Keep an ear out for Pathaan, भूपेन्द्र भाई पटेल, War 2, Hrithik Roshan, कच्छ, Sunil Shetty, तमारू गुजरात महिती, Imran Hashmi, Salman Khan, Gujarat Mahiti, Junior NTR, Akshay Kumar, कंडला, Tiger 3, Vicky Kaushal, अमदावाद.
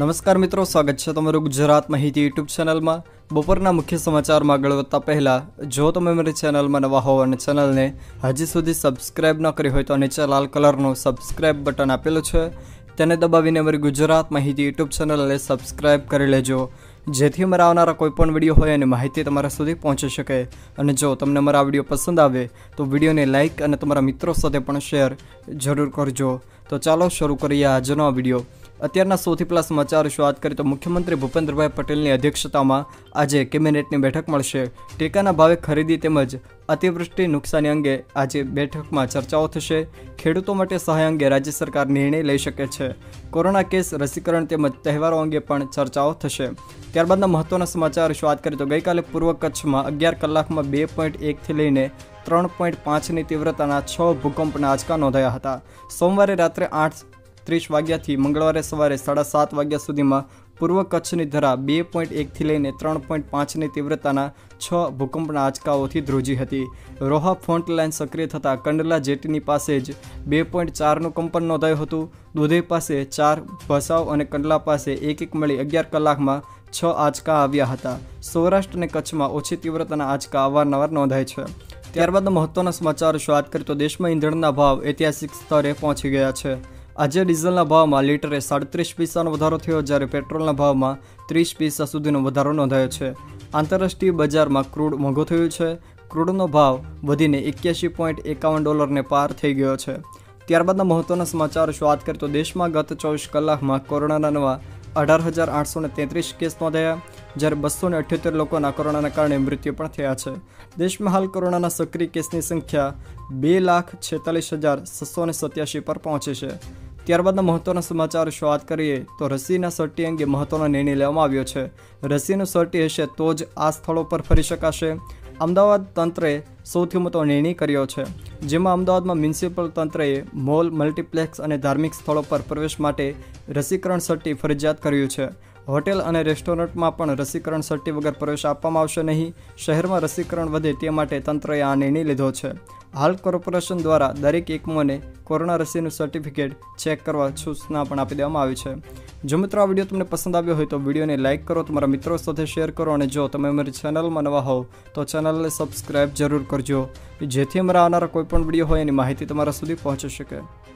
नमस्कार मित्रों, स्वागत है तमारू गुजरात महिती यूट्यूब चैनल में। बपोरना मुख्य समाचार में आगळ वधता पहला जो तमे मेरी चैनल में नवा हो अने चैनल ने हजी सुधी सब्सक्राइब न करी हो तो नीचे लाल कलरनो सब्सक्राइब बटन आपेलू छे, तेने दबावीने अमरी गुजरात महिती यूट्यूब चैनल सब्सक्राइब कर लेजो, जेथी अमरा आवनारा कोईपण विडियो होय अने माहिती तमारा सुधी पहोंची शके। अने जो तमने अमरा आ विडियो पसंद आवे तो विडियोने लाइक अने तमारा मित्रों साथे पण शेयर जरूर करजो। तो चालो शुरू करीए आजनो विडियो। अत्यारना सौथी पहला समाचार विषे बात करीए तो मुख्यमंत्री भूपेन्द्र भाई पटेलनी अध्यक्षतामां आजे केबिनेटनी बेठक मळशे। टेकाना भावे खरीदी तेमज अतिवृष्टि नुकसानी अंगे आजे बैठक में चर्चाओं थशे। खेडूतो माटे सहाय अंगे राज्य सरकार निर्णय लई शके छे। कोरोना केस, रसीकरण तेमज तहेवारो अंगे पण चर्चाओं थशे। त्यारबादना महत्वना समाचार विषे बात करीए तो गई काले पूर्व कच्छ में 11 कलाक में 2.1 थी लईने 3.5 नी तीव्रताना 6 भूकंपना आंचका नोंधाया हता। सोमवारे रात्रे 8:30 वाग्याथी मंगळवारे सवारे 7:30 वाग्या सुधीमां पूर्व कच्छनी धरा 2.1 थी लईने 3.5 नी तीव्रताना 6 भूकंपना आंचकाओथी ध्रुजी हती। रोहा फॉन्ट लाइन सक्रिय थता कंडला जेटीनी पासे ज 2.4 नुं कंपन नोंधायुं हतुं। दुधई पासे 4, भसाव अने कंडला पासे 1-1 मळी 11 कलाकमां 6 आंचका आव्या हता। सौराष्ट्र अने कच्छमां ओછી तीव्रताना आंचका अवारनवार नोंधाय छे। त्यारबाद महत्वना समाचार विषे बात करीए तो देश में ईंधणना भाव ऐतिहासिक स्तरे पहोंची गया छे। आज डीजलना भाव में लीटरे 37 पैसानो वधारो थयो, ज्यारे पेट्रोलना भाव में 30 पैसा सुधीनो वधारो नोंधायो छे। आंतरराष्ट्रीय बजार में क्रूड मोंघो थयुं छे। क्रूडनो भाव वधीने 81.51 डॉलर ने पार थई गयो छे। त्यारबादना महत्वना समाचार विषे बात करीए तो देश में गत 24 कलाक में कोरोना नवा 18,833 केस नोंधाया, जैसे 278 लोग कोरोना ने कारण मृत्यु पण थया छे। देश में हाल कोरोना सक्रिय केस की संख्या 2,46,687 पर पहुंची है। त्यारबाद महत्वना समाचार विषे बात करिए तो रसीना सर्टी अंगे महत्वनो निर्णय लेवामां आव्यो छे। रसीनुं सर्टी हशे तो ज आ स्थळो पर फरी शकाशे। अमदावाद तंत्रे सौथी मोटो निर्णय कर्यो छे, जेमां अमदावादमां म्युनिसिपल तंत्रे मॉल, मल्टीप्लेक्स अने धार्मिक स्थळो पर प्रवेश माटे रसीकरण सर्टी फरजियात कर्युं छे। होटेल अने रेस्टोरंट में पण रसीकरण सर्टी वगर प्रवेश आपवामां आवशे नहीं। शहर में रसीकरण वधे ते माटे तंत्रे आ निर्णय लीधो छे। हाल कॉर्पोरेशन द्वारा दरेक एकमोने कोरोना रसीनुं सर्टिफिकेट चेक करवा सूचना पण आपी देवामां आवी छे। जो मित्रों आ विडियो तुमने पसंद आव्यो होय तो विडियो ने लाइक करो, तमारा मित्रों साथे शेयर करो और जो तमे अमरी चैनल में नवा हो तो चैनल ने सब्सक्राइब जरूर करजो, जेथी अमरा आवनारा कोईपण विडियो होय एनी माहिती तमारा सुधी पहोंची शके।